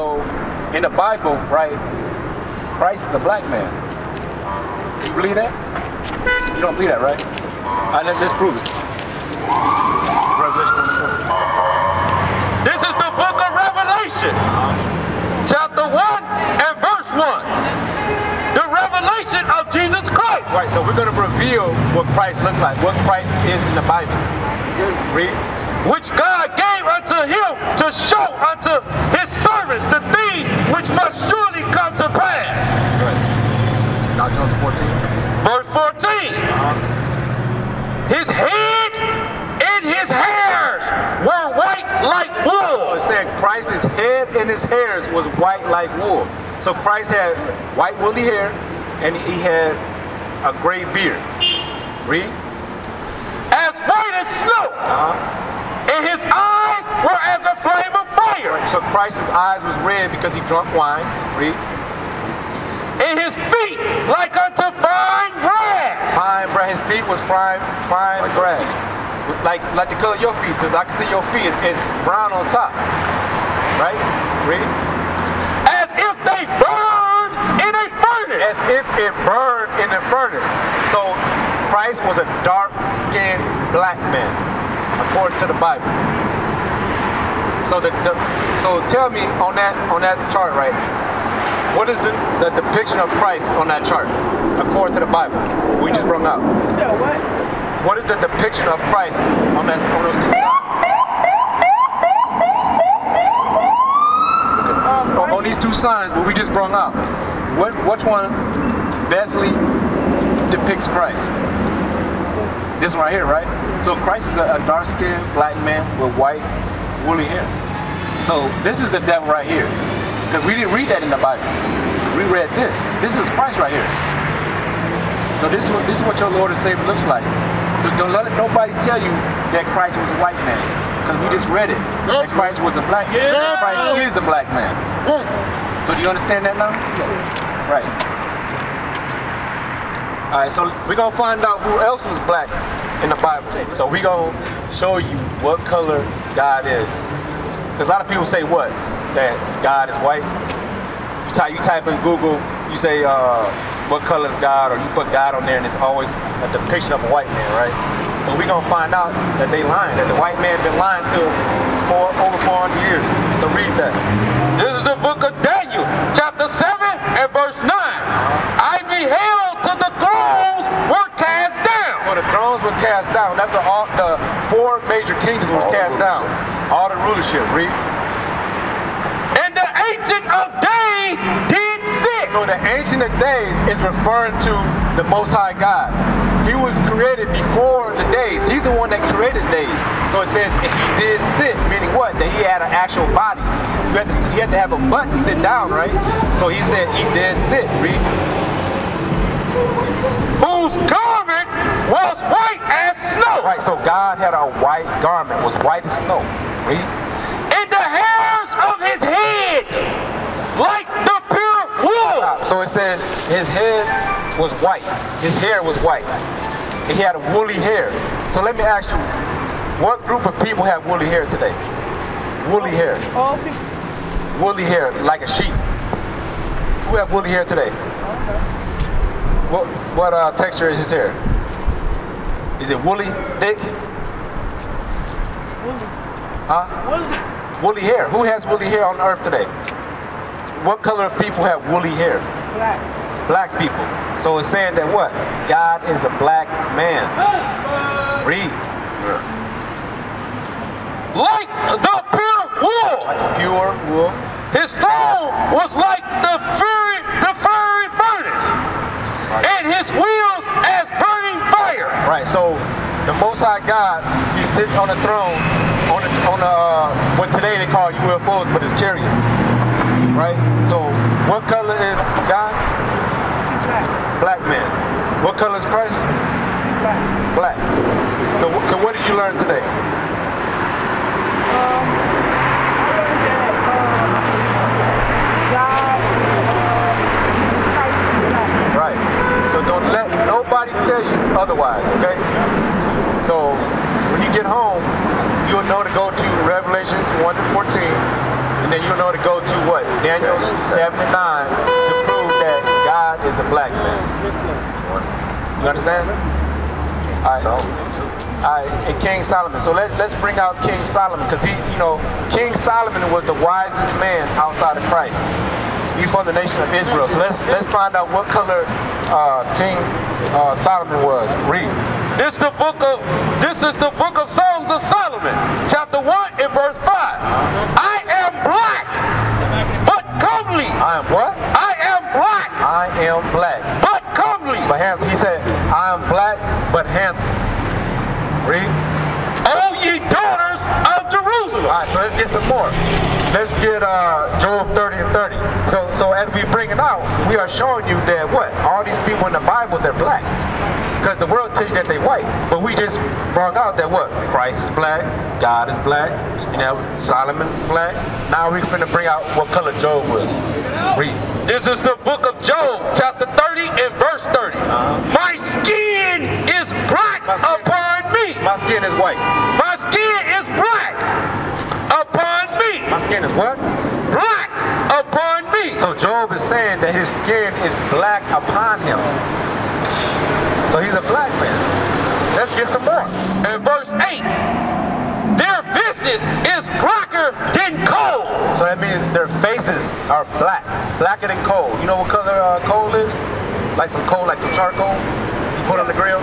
So in the Bible, right, Christ is a black man. You believe that? You don't believe that, right? All right, let's prove it. Revelation 24. This is the book of Revelation, chapter 1 and verse 1. The revelation of Jesus Christ. Right, so we're going to reveal what Christ looks like, what Christ is in the Bible. Read. Which God gave unto him to show unto his servants the things which must surely come to pass. Now John 14. Verse 14. His head and his hairs were white like wool. So it said Christ's head and his hairs was white like wool. So Christ had white woolly hair and he had a gray beard. Read. As white as snow. And his eyes were as a flame of fire. So Christ's eyes was red because he drunk wine. Read. And his feet like unto fine brass. Fine brass. His feet was fine brass. Like the color of your feet. Says I can see your feet. It's brown on top. Right? Read. As if they burned in a furnace. As if it burned in a furnace. So Christ was a dark-skinned black man, according to the Bible. So so tell me on that chart right now, what is the depiction of Christ on that chart according to the Bible we just brought out? So what is the depiction of Christ on that on those two charts? On these two signs what we just brought out, which one vastly depicts Christ? This one right here, right? So Christ is a dark-skinned black man with white woolly hair. So this is the devil right here. Because we didn't read that in the Bible. We read this. This is Christ right here. So this is what your Lord and Savior looks like. So don't let nobody tell you that Christ was a white man. Because we just read it. That Christ was a black man. Christ is a black man. So do you understand that now? Right. Alright, so we're going to find out who else was black in the Bible. So we're going to show you what color God is. Because a lot of people say what? That God is white. You type in Google, you say what color is God, or you put God on there and it's always a depiction of a white man, right? So we're going to find out that they lying, that the white man been lying to us for over 400 years. So read that. This is the book of Daniel, chapter 7 and verse 9. I beheld till the thrones were cast down. So the thrones were cast down. That's all the four major kingdoms were cast down. All the rulership. Read. And the Ancient of Days did sit. So the Ancient of Days is referring to the Most High God. He was created before the days. He's the one that created days. So it says he did sit, meaning what? That he had an actual body. He had to have a butt to sit down, right? So he said he did sit. Read. Whose garment was white as snow. Right, so God had a white garment, was white as snow. Read. And the hairs of his head, like the pure wool. So it says his head was white, his hair was white. And he had a woolly hair. So let me ask you, what group of people have woolly hair today? Woolly hair. All people. Woolly hair, like a sheep. Who have woolly hair today? What texture is his hair? Is it woolly, thick? Woolly. Huh? Woolly hair. Who has woolly hair on earth today? What color of people have woolly hair? Black. Black people. So it's saying that what? God is a black man. Read. Like the pure wool. Like the pure wool. His throne was like the fiery furnace. Right. And his wheels as burning fire. Right, so the Most High God, he sits on the throne, on what today they call UFOs, but it's chariots. Right? So what color is God? Black. Black man. What color is Christ? Black. Black. So what did you learn today? Don't let nobody tell you otherwise, okay? So when you get home, you'll know to go to Revelations 1 to 14 and then you know to go to what? Daniel 7 and 9 to prove that God is a black man. You understand? All right, and King Solomon. So let's bring out King Solomon, because he, you know, King Solomon was the wisest man outside of Christ. He's from the nation of Israel. So let's find out what color King Solomon was. Read. This is the book of Songs of Solomon, chapter 1 and verse 5. I am black, but comely. I am what? I am black. I am black, but comely. But handsome. He said, I am black, but handsome. Read. O ye daughters of Jerusalem. All right, so let's get some more. Let's get Job 30 and 30. So as we bring it out, we are showing you that what? All these people in the Bible, they're black. Because the world tells you that they're white. But we just brought out that what? Christ is black, God is black, you know, Solomon's black. Now we're going to bring out what color Job was. Read. This is the book of Job, chapter 30 and verse 30. My skin is black upon me. My skin is white. My skin is black upon me. My skin is what? Black upon me. So Job is saying that his skin is black upon him. So he's a black man. Let's get some more. In verse 8, their visage is blacker than coal. So that means their faces are black, blacker than coal. You know what color coal is? Like some coal, like some charcoal you put on the grill.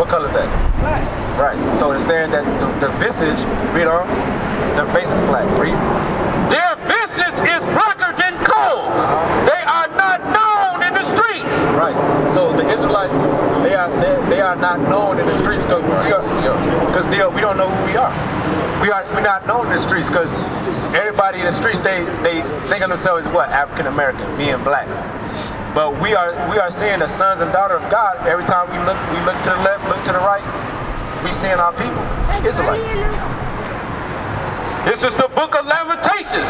What color is that? Black. Right. So it's saying that the visage, read on, their face is black. Read. Their visage is blacker than coal. They are not known in the streets. Right. So the Israelites, they are not known in the streets because we don't know who we are. We're not known in the streets because everybody in the streets they think of themselves as what? African American, being black. But we are seeing the sons and daughters of God. Every time we look to the left, look to the right, we seeing our people, Israelites. This is the book of Lamentations,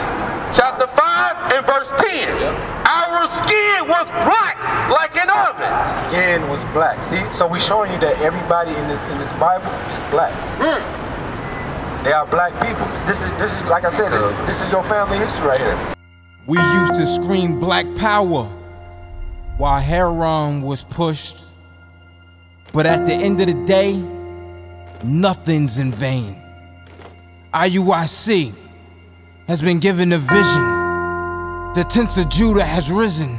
chapter 5 and verse 10. Our skin was black like an oven. Skin was black. See, so we're showing you that everybody in this Bible is black. Mm. They are black people. This is like I said, this is your family history right here. We used to scream black power while Heron was pushed, but at the end of the day, nothing's in vain. IUIC has been given a vision. The tents of Judah has risen.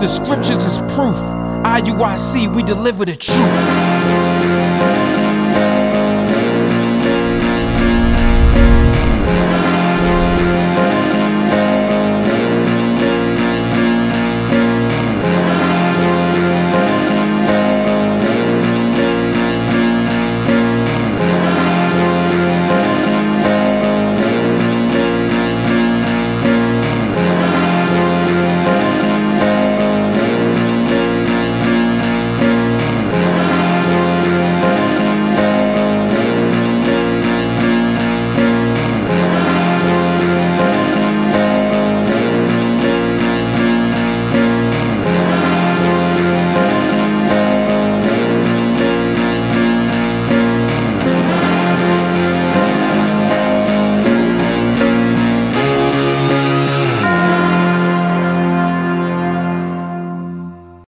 The scriptures is proof. IUIC, we deliver the truth.